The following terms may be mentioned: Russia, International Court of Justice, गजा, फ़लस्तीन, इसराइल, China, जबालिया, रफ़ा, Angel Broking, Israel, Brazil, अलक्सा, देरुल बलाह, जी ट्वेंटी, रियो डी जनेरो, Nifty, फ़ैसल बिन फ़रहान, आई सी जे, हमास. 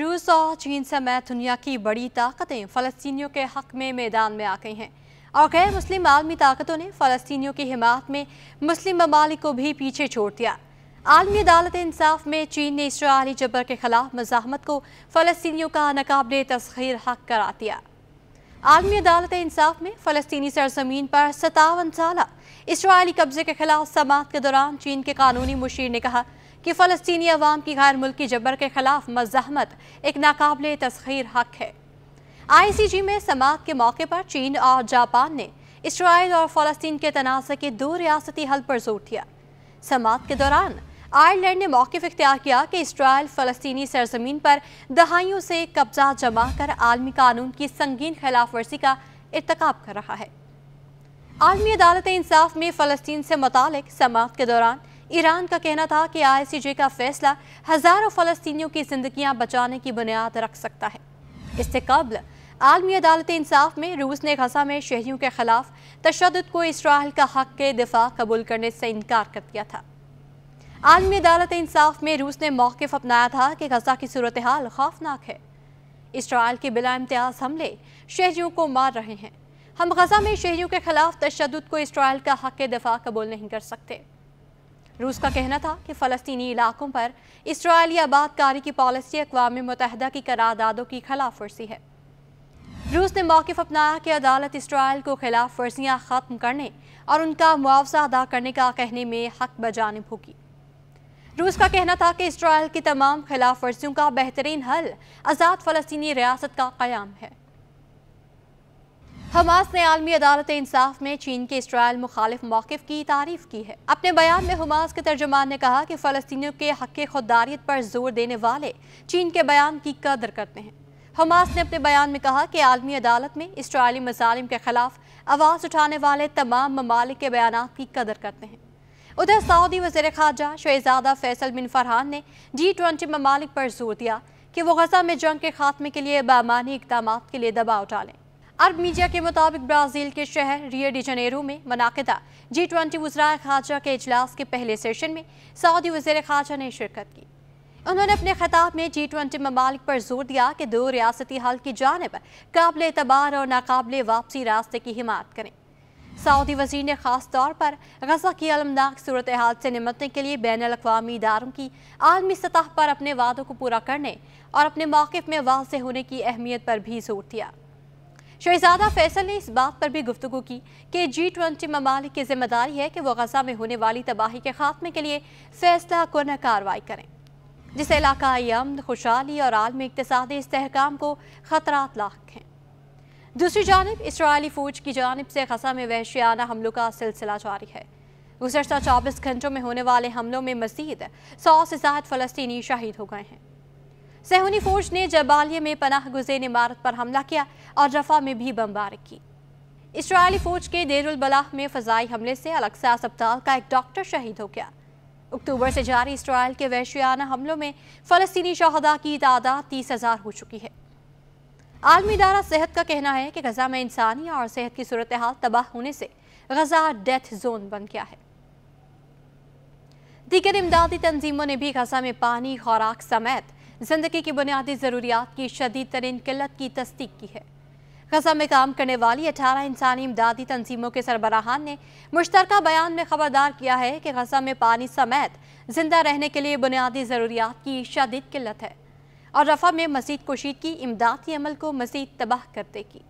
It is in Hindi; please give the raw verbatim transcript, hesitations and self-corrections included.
रूस और चीन समेत दुनिया की बड़ी ताकतें फ़लस्तीनियों के हक़ में मैदान में आ गई हैं और गैर मुस्लिम आलमी ताकतों ने फ़लस्तीनियों की हिमात में मुस्लिम ममालिक को भी पीछे छोड़ दिया। आलमी अदालत इंसाफ में चीन ने इसराइली जबर के खिलाफ मज़ाहमत को फ़लस्तीनियों का नाकाबिले तस्खीर हक़ करार दिया। आलमी अदालत इंसाफ में फ़लस्तीनी सरजमीन पर सतावन साल इसराइली कब्जे के खिलाफ समाअत के दौरान चीन के कानूनी मुशीर ने कहा कि फ़लस्तीनी अवाम की गैर मुल्की जबर के खिलाफ मज़ाहमत एक नाकाबिले तस्खीर हक़ है। आई सी जी में समाअत के मौके पर चीन और जापान ने इसराइल और फ़लस्तीन के तनाज़े के दो रियासती हल पर जोर दिया। समाअत के दौरान आयरलैंड ने मौक़िफ़ इख्तियार किया कि इसराइल फ़लस्तीनी सरजमीन पर दहाइयों से कब्जा जमा कर आलमी कानून की संगीन खिलाफ वर्जी का इर्तिकाब कर रहा है। आलमी अदालत इंसाफ में फ़लस्तीन से मुतालिक समाअत के दौरान ईरान का कहना था कि आई सी जे का फैसला हज़ारों फ़लस्तीनियों की जिंदगियां बचाने की बुनियाद रख सकता है। इससे कबल आलमी अदालत इंसाफ में रूस ने गजा में शहरियों के खिलाफ तशद्दुद को इसराइल का हक के दिफा कबूल करने से इनकार कर दिया था। आलमी अदालत इंसाफ में रूस ने मौक़िफ़ अपनाया था कि गजा की सूरत हाल खौफनाक है। इसराइल के बिला इम्तियाज़ हमले शहरियों को मार रहे हैं। हम गजा में शहरियों के खिलाफ तशद्दुद को इसराइल का हक के दिफा कबूल नहीं कर सकते। रूस का कहना था कि फ़लस्तीनी इलाकों पर इसराइली आबादकारी की पॉलिसी अक़वाम मुत्तहदा की करारदादों की खिलाफ वर्जी है। रूस ने मौक़िफ़ अपनाया कि अदालत इसराइल को खिलाफ वर्जियाँ ख़त्म करने और उनका मुआवजा अदा करने का कहने में हक बजानिब होगी। रूस का कहना था कि इसराइल की तमाम खिलाफ वर्जियों का बेहतरीन हल आज़ाद फ़लस्तीनी रियासत का क़याम है। हमास ने आलमी अदालत इंसाफ में चीन के इसराइल मुखालिफ मौक़िफ़ की तारीफ़ की है। अपने बयान में हमास के तर्जुमान ने कहा कि फ़लस्तीनियों के हक़ खुददारियत पर जोर देने वाले चीन के बयान की कदर करते हैं। हमास ने अपने बयान में कहा कि आलमी अदालत में इसराइली मज़ालिम के खिलाफ आवाज़ उठाने वाले तमाम ममालिक के बयान की कदर करते हैं। उधर सऊदी वज़ीर ख़ारजा शहज़ादा फ़ैसल बिन फ़रहान ने जी ट्वेंटी ममालिक पर जोर दिया कि वो गजा में जंग के ख़ात्मे के लिए बामानी इक़दाम के लिए दबाव डालें। अरब मीडिया के मुताबिक ब्राज़ील के शहर रियो डी जनेरो में मुनाक़िदा जी ट्वेंटी वज़राए ख़ारजा के इजलास के पहले सेशन में सऊदी वज़ीर ख़ारजा ने शिरकत की। उन्होंने अपने खिताब में जी ट्वेंटी ममालिक पर जोर दिया कि दो रियासती हल की जानिब काबिल एतबार और नाकाबिल वापसी रास्ते की हिमायत करें। सऊदी वज़ीर ने ख़ास तौर पर गजा की अलमनाक सूरत हाल से निमटने के लिए बैनुल अक़वामी इदारों की आलमी सतह पर अपने वादों को पूरा करने और अपने मौक़िफ़ में वाज़ेह होने की अहमियत पर भी जोर दिया। शहज़ादा फ़ैसल ने इस बात पर भी गुफ्तगू की कि जी ट्वेंटी ममालिक की जिम्मेदारी है कि वह गजा में होने वाली तबाही के ख़ात्मे के लिए फ़ैसला कुन कार्रवाई करें, जिससे इलाकाई अमन, खुशहाली और आलमी इक़्तिसादी इस्तेहकाम को ख़तरात लाक हैं। दूसरी जानब इसराइली फ़ौज की जानब से गजा में वहशियाना हमलों का सिलसिला जारी है। गुज़श्ता चौबीस घंटों में होने वाले हमलों में मज़ीद सौ से ज़्यादा फ़लस्तीनी शहीद हो गए हैं। सहूनी फ़ौज ने जबालिया में पनाह गुज़ीन इमारत पर हमला किया और रफ़ा में भी बमबारी की। इसराइली फ़ौज के देरुल बलाह में फ़ज़ाई हमले से अलक्सा अस्पताल का एक डॉक्टर शहीद हो गया। अक्टूबर से जारी इसराइल के वहशियाना हमलों में फ़लस्तीनी शहदा की तादाद तीस हज़ार हो चुकी है। आलमी इदारा सेहत का कहना है कि गजा में इंसानी और सेहत की सूरत हाल तबाह होने से गजा डेथ जोन बन गया है। दीगर इमदादी तंजीमों ने भी गजा में पानी, खुराक समेत जिंदगी की बुनियादी ज़रूरियात की शदीद तरीन किल्लत की तस्दीक की है। गजा में काम करने वाली अठारह इंसानी इमदादी तंजीमों के सरबराहान ने मुश्तरका बयान में खबरदार किया है कि गजा में पानी समेत जिंदा रहने के लिए बुनियादी ज़रूरियात की शदीद किल्लत है और रफ़ा में मज़ीद कुशीदगी इमदादी अमल को मज़ीद तबाह कर देगी।